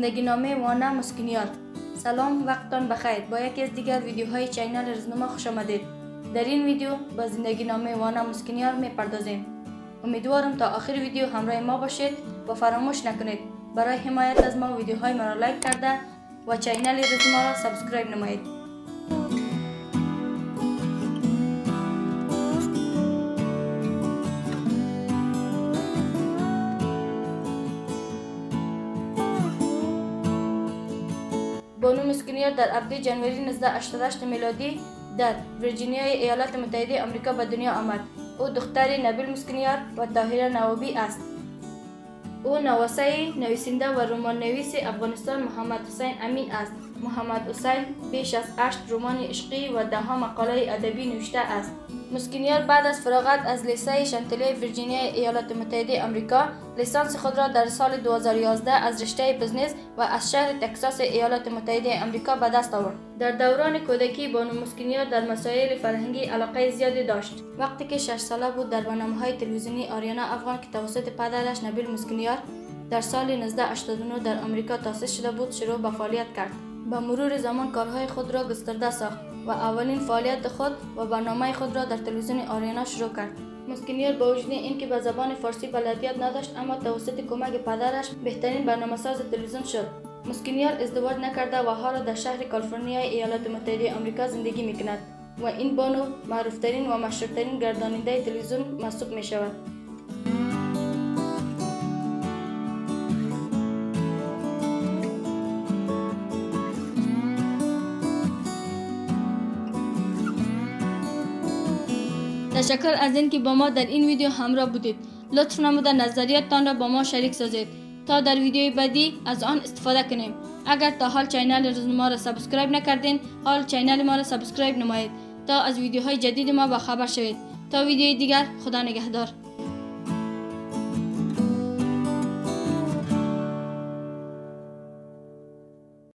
زندگی نامه وانه مسکینیار. سلام، وقتتان بخیر. با یکی از دیگر ویدیوهای چینل رزنما خوش آمدید. در این ویدیو به زندگی نامه وانه مسکینیار میپردازیم. امیدوارم تا آخر ویدیو همراه ما باشید و فراموش نکنید برای حمایت از ما ویدیوهای ما را لایک کرده و چینل رزنما را سابسکرایب نمایید. وانه مسکینیار در 7 جنوری 1988 میلادی در ویرجینیای ایالات متحده آمریکا به دنیا آمد. او دختر نبیل مسکینیار و طاهره نوابی است. او نویسنده و رمان نویس افغانستان محمد حسین امین است. محمد حسین بیش از 8 رمان عشقی و 10 مقاله ادبی نوشته است. مسکینیار بعد از فراغت از لیسه شنتلو ویرجینیای ایالات متحده آمریکا، لیسانس خود را در سال 2011 از رشته بزنس و از شهر تکساس ایالات متحده آمریکا به دست آورد. در دوران کودکی بانو مسکینیار در مسائل فرهنگی علاقه زیادی داشت. وقتی که 6 ساله بود در برنامه‌های تلویزیونی آریانا افغان که توسط پدرش نبیل مسکینیار در سال 1989 در آمریکا تأسیس شده بود شروع به فعالیت کرد. با مرور زمان کارهای خود را گسترده ساخت و اولین فعالیت خود و برنامه خود را در تلویزیون آریانا شروع کرد. مسکینیار با وجود اینکه به زبان فارسی بلدیت نداشت، اما توسط کمک پدرش بهترین برنامه‌ساز تلویزیون شد. مسکینیار ازدواج نکرده و حالا در شهر کالیفرنیا ایالات متحده آمریکا زندگی میکند و این بانو معروفترین و مشهورترین گرداننده تلویزیون محسوب می شود. تشکر از اینکه با ما در این ویدیو همراه بودید. لطف نموده نظریاتتان را با ما شریک سازید تا در ویدیوی بعدی از آن استفاده کنیم. اگر تا حال چینل رزنما را سابسکرایب نکردین، حال چینل ما را سابسکرایب نمایید تا از ویدیوهای جدید ما باخبر شوید. تا ویدیوی دیگر، خدا نگهدار.